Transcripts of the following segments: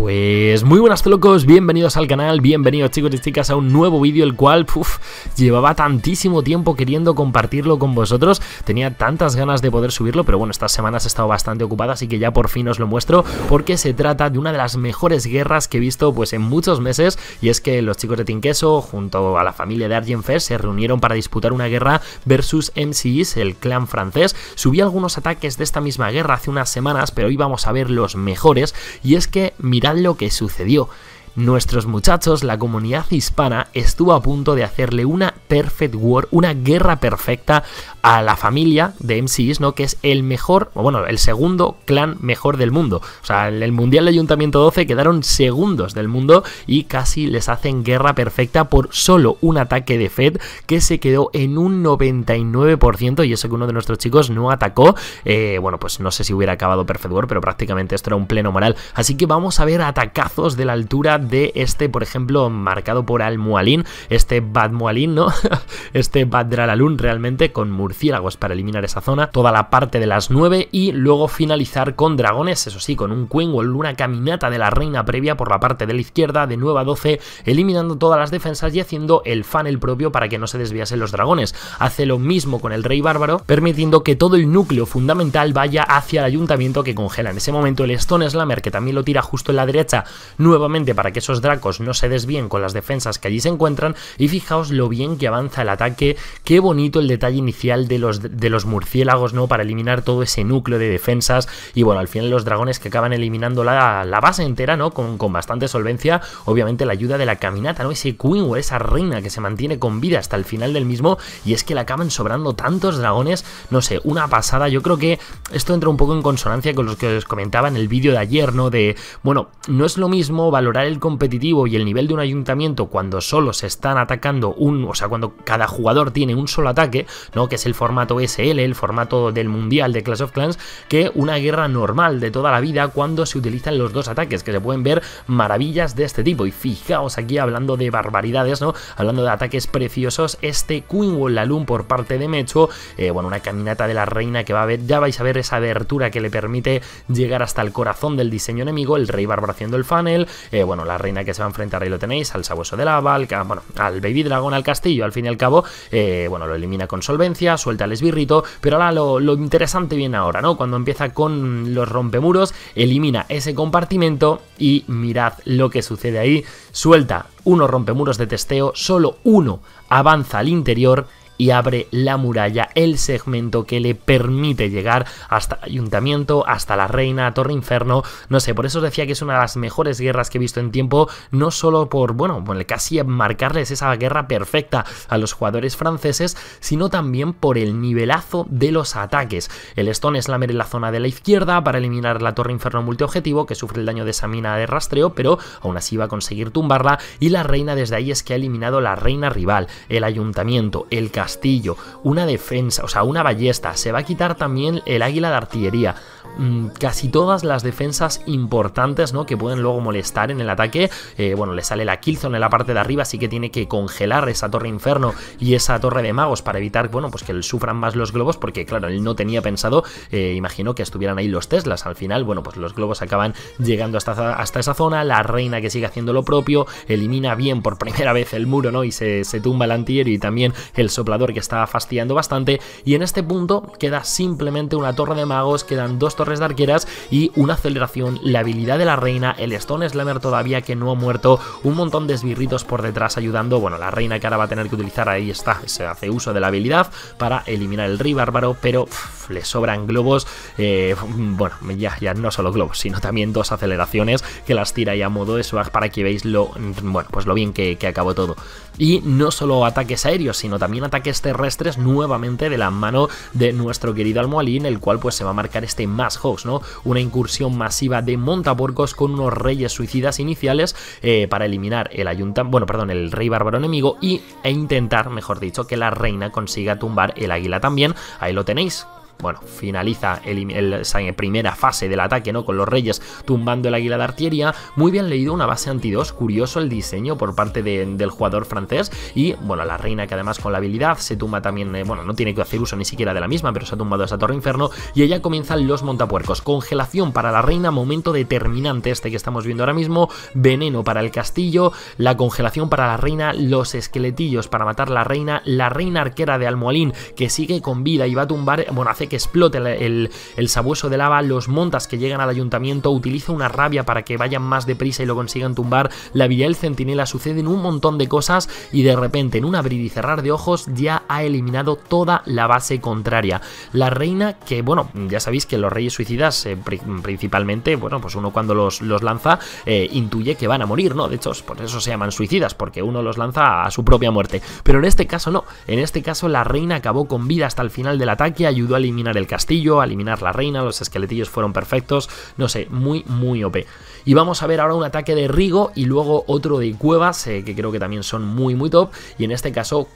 Pues muy buenas locos, bienvenidos al canal, bienvenidos chicos y chicas a un nuevo vídeo, el cual llevaba tantísimo tiempo queriendo compartirlo con vosotros, tenía tantas ganas de poder subirlo, pero bueno, estas semanas he estado bastante ocupada, así que ya por fin os lo muestro, porque se trata de una de las mejores guerras que he visto pues en muchos meses, y es que los chicos de Tinqueso, junto a la familia de Argenfest, se reunieron para disputar una guerra versus MCs, el clan francés. Subí algunos ataques de esta misma guerra hace unas semanas, pero hoy vamos a ver los mejores, y es que mirad lo que sucedió. Nuestros muchachos, la comunidad hispana, estuvo a punto de hacerle una perfect war, una guerra perfecta a la familia de MCs, ¿no? Que es el mejor, o bueno, el segundo clan mejor del mundo. O sea, en el Mundial de Ayuntamiento 12 quedaron segundos del mundo y casi les hacen guerra perfecta por solo un ataque de Fed que se quedó en un 99%, y eso que uno de nuestros chicos no atacó. Bueno, pues no sé si hubiera acabado perfect war, pero prácticamente esto era un pleno moral. Así que vamos a ver atacazos de la altura de este, por ejemplo, marcado por Almualín, este Badmualín, ¿no? Este Baddralalun, realmente, con murciélagos para eliminar esa zona, toda la parte de las 9, y luego finalizar con dragones, eso sí, con un Quenwall, una caminata de la reina previa por la parte de la izquierda, de 9 a 12, eliminando todas las defensas y haciendo el funnel propio para que no se desviasen los dragones. Hace lo mismo con el rey bárbaro, permitiendo que todo el núcleo fundamental vaya hacia el ayuntamiento, que congela en ese momento el Stone Slammer, que también lo tira justo en la derecha, nuevamente para que esos dracos no se desvíen con las defensas que allí se encuentran, y fijaos lo bien que avanza el ataque, qué bonito el detalle inicial de los murciélagos, ¿no? Para eliminar todo ese núcleo de defensas, y bueno, al final los dragones que acaban eliminando la base entera, ¿no? Con bastante solvencia, obviamente la ayuda de la caminata, ¿no? Ese Queenwell, esa reina que se mantiene con vida hasta el final del mismo, y es que le acaban sobrando tantos dragones, no sé, una pasada. Yo creo que esto entra un poco en consonancia con los que os comentaba en el vídeo de ayer, ¿no? De, bueno, no es lo mismo valorar el competitivo y el nivel de un ayuntamiento cuando solo se están atacando o sea, cuando cada jugador tiene un solo ataque, ¿no? Que es el formato SL, el formato del mundial de Clash of Clans, que una guerra normal de toda la vida cuando se utilizan los dos ataques, que se pueden ver maravillas de este tipo. Y fijaos aquí, hablando de barbaridades, ¿no? Hablando de ataques preciosos, este Queenwall Laloon por parte de Mecho, bueno, una caminata de la reina que va a ver, ya vais a ver esa abertura que le permite llegar hasta el corazón del diseño enemigo, el rey bárbaro haciendo el funnel, bueno, la reina que se va a enfrentar, ahí lo tenéis, al sabueso de lava, bueno, al baby dragón, al castillo, al fin y al cabo, bueno, lo elimina con solvencia, suelta el esbirrito, pero ahora lo interesante viene ahora, ¿no? Cuando empieza con los rompemuros, elimina ese compartimento y mirad lo que sucede ahí, suelta unos rompemuros de testeo, solo uno avanza al interior y abre la muralla, el segmento que le permite llegar hasta el ayuntamiento, hasta la reina, Torre Inferno. No sé, por eso os decía que es una de las mejores guerras que he visto en tiempo, no solo por, bueno, casi marcarles esa guerra perfecta a los jugadores franceses, sino también por el nivelazo de los ataques. El Stone Slammer en la zona de la izquierda para eliminar la Torre Inferno multiobjetivo, que sufre el daño de esa mina de rastreo, pero aún así va a conseguir tumbarla, y la reina desde ahí es que ha eliminado la reina rival, el ayuntamiento, el castillo, una defensa, o sea, una ballesta, se va a quitar también el águila de artillería, casi todas las defensas importantes, ¿no? Que pueden luego molestar en el ataque. Bueno, le sale la killzone en la parte de arriba, así que tiene que congelar esa torre inferno y esa torre de magos para evitar, bueno, pues que sufran más los globos, porque claro, él no tenía pensado, imagino que estuvieran ahí los teslas, al final, bueno, pues los globos acaban llegando hasta esa zona, la reina que sigue haciendo lo propio, elimina bien por primera vez el muro, ¿no? Y se tumba el antihéroe y también el soplador que estaba fastidiando bastante, y en este punto queda simplemente una torre de magos, quedan dos torres de arqueras y una aceleración, la habilidad de la reina, el Stone Slammer todavía que no ha muerto, un montón de esbirritos por detrás ayudando, bueno, la reina que ahora va a tener que utilizar, ahí está, se hace uso de la habilidad para eliminar el rey bárbaro, pero le sobran globos, bueno, ya no solo globos, sino también dos aceleraciones que las tira ahí a modo de swag para que veáis lo, bueno, pues lo bien que acabó todo. Y no solo ataques aéreos, sino también ataques terrestres, nuevamente de la mano de nuestro querido Almualín, el cual pues se va a marcar este Mass Hogs, ¿no? Una incursión masiva de montaporcos con unos reyes suicidas iniciales, para eliminar el ayuntamiento, bueno, perdón, el rey bárbaro enemigo, e intentar, mejor dicho, que la reina consiga tumbar el águila también, ahí lo tenéis. Bueno, finaliza esa primera fase del ataque, ¿no? Con los reyes tumbando el águila de artillería. Muy bien leído, una base anti-2. Curioso el diseño por parte del jugador francés. Y, bueno, la reina que además con la habilidad se tumba también... bueno, no tiene que hacer uso ni siquiera de la misma, pero se ha tumbado esa torre inferno. Y allá comienzan los montapuercos. Congelación para la reina, momento determinante este que estamos viendo ahora mismo. Veneno para el castillo. La congelación para la reina. Los esqueletillos para matar a la reina. La reina arquera de Almualín que sigue con vida y va a tumbar... Bueno, hace que explote el sabueso de lava, los montas que llegan al ayuntamiento, utiliza una rabia para que vayan más deprisa y lo consigan tumbar, la villa del centinela, suceden un montón de cosas y de repente en un abrir y cerrar de ojos ya ha eliminado toda la base contraria. La reina que, bueno, ya sabéis que los reyes suicidas principalmente, bueno, pues uno cuando los lanza intuye que van a morir, ¿no? De hecho, por eso se llaman suicidas, porque uno los lanza a su propia muerte, pero en este caso no, en este caso la reina acabó con vida hasta el final del ataque, ayudó a eliminar el castillo, a eliminar la reina, los esqueletillos fueron perfectos, no sé, muy muy OP. Y vamos a ver ahora un ataque de Rigo y luego otro de Cuevas, que creo que también son muy muy top, y en este caso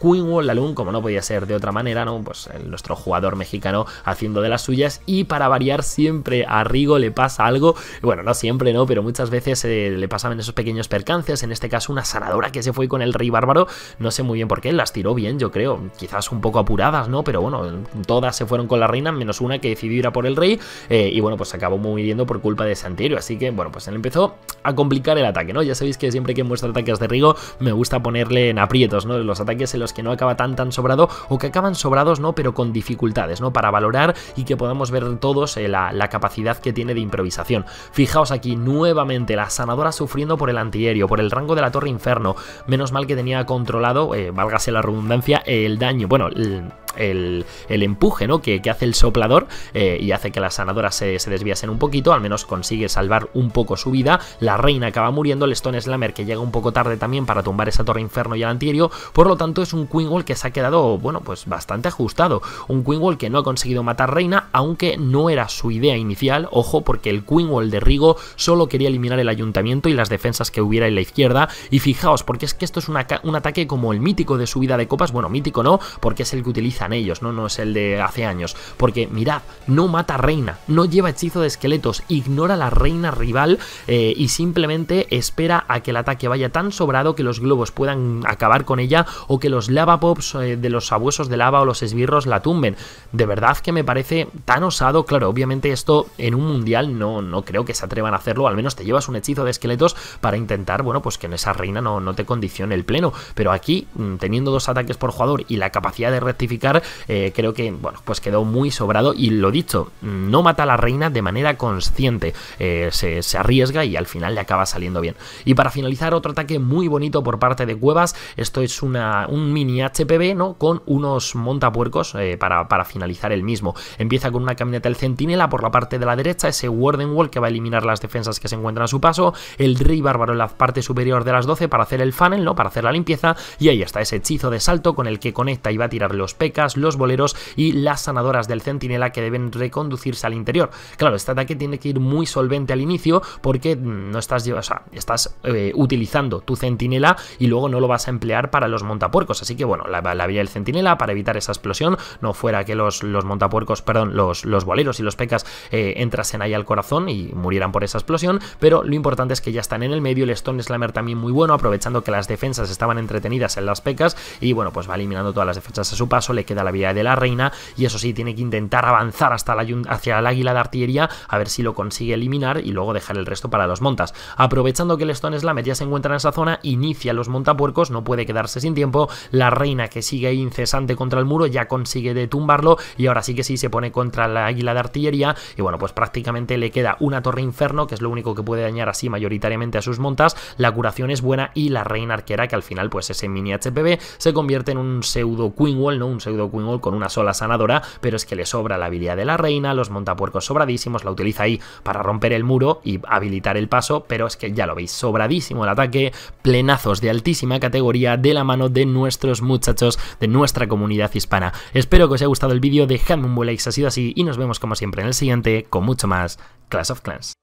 laloon, como no podía ser de otra manera, ¿no? Pues nuestro jugador mexicano haciendo de las suyas, y para variar siempre a Rigo le pasa algo, bueno, no siempre, ¿no? Pero muchas veces le pasaban esos pequeños percances, en este caso una sanadora que se fue con el rey bárbaro, no sé muy bien por qué, las tiró bien yo creo, quizás un poco apuradas, ¿no? Pero bueno, todas se fueron con la reina, menos una que decidió ir a por el rey, y bueno, pues acabó muriendo por culpa de Santiago, así que bueno, pues él empezó a complicar el ataque, ¿no? Ya sabéis que siempre que muestro ataques de Rigo me gusta ponerle en aprietos, ¿no? Los ataques en los que no acaba tan sobrado, o que acaban sobrados, ¿no? Pero con dificultades, ¿no? Para valorar y que podamos ver todos la capacidad que tiene de improvisación. Fijaos aquí, nuevamente, la sanadora sufriendo por el antiaéreo, por el rango de la torre inferno, menos mal que tenía controlado, válgase la redundancia, el daño, bueno, el empuje, ¿no? que hace el soplador, y hace que las sanadoras se desviasen un poquito, al menos consigue salvar un poco su vida, la reina acaba muriendo, el Stone Slammer que llega un poco tarde también para tumbar esa torre inferno y el antiaéreo, por lo tanto es un Queen Wall que se ha quedado, bueno, pues bastante ajustado, un Queen Wall que no ha conseguido matar reina, aunque no era su idea inicial, ojo, porque el Queen Wall de Rigo solo quería eliminar el ayuntamiento y las defensas que hubiera en la izquierda, y fijaos, porque es que esto es un ataque como el mítico de subida de copas, bueno, mítico no, porque es el que utiliza ellos, no es el de hace años, porque mirad, no mata reina, no lleva hechizo de esqueletos, ignora a la reina rival, y simplemente espera a que el ataque vaya tan sobrado que los globos puedan acabar con ella o que los lava pops de los sabuesos de lava o los esbirros la tumben. De verdad que me parece tan osado, claro, obviamente esto en un mundial no creo que se atrevan a hacerlo, al menos te llevas un hechizo de esqueletos para intentar, bueno, pues que en esa reina no te condicione el pleno, pero aquí teniendo dos ataques por jugador y la capacidad de rectificar, creo que, bueno, pues quedó muy sobrado y lo dicho, no mata a la reina de manera consciente, se arriesga y al final le acaba saliendo bien. Y para finalizar, otro ataque muy bonito por parte de Cuevas, esto es un mini HPB, ¿no? Con unos montapuercos para finalizar el mismo. Empieza con una caminata del centinela por la parte de la derecha, ese Warden Wall que va a eliminar las defensas que se encuentran a su paso, el rey bárbaro en la parte superior de las 12 para hacer el funnel, ¿no? Para hacer la limpieza, y ahí está ese hechizo de salto con el que conecta y va a tirar los pecas, los boleros y las sanadoras del centinela que deben reconducirse al interior. Claro, este ataque tiene que ir muy solvente al inicio porque no estás, utilizando tu centinela y luego no lo vas a emplear para los montapuercos, así que bueno, la vía del centinela para evitar esa explosión, no fuera que los montapuercos, perdón, los boleros y los pecas entrasen ahí al corazón y murieran por esa explosión, pero lo importante es que ya están en el medio, el Stone Slammer también muy bueno, aprovechando que las defensas estaban entretenidas en las pecas y bueno, pues va eliminando todas las defensas a su paso, le queda la vida de la reina y eso sí, tiene que intentar avanzar hacia el águila de artillería a ver si lo consigue eliminar y luego dejar el resto para los montas. Aprovechando que el Stone Slammer ya se encuentra en esa zona, inicia los montapuercos, no puede quedarse sin tiempo, la reina que sigue ahí incesante contra el muro ya consigue tumbarlo y ahora sí que sí se pone contra la águila de artillería y bueno, pues prácticamente le queda una torre inferno que es lo único que puede dañar así mayoritariamente a sus montas, la curación es buena y la reina arquera que al final pues ese mini HPV se convierte en un pseudo Queen Wall, ¿no? Un pseudo Queen Wall con una sola sanadora, pero es que le sobra la habilidad de la reina, los montapuercos sobradísimos, la utiliza ahí para romper el muro y habilitar el paso, pero es que ya lo veis, sobradísimo el ataque, plenazos de altísima categoría de la mano de nuestros muchachos de nuestra comunidad hispana. Espero que os haya gustado el vídeo, dejadme un buen like si ha sido así y nos vemos como siempre en el siguiente con mucho más Clash of Clans.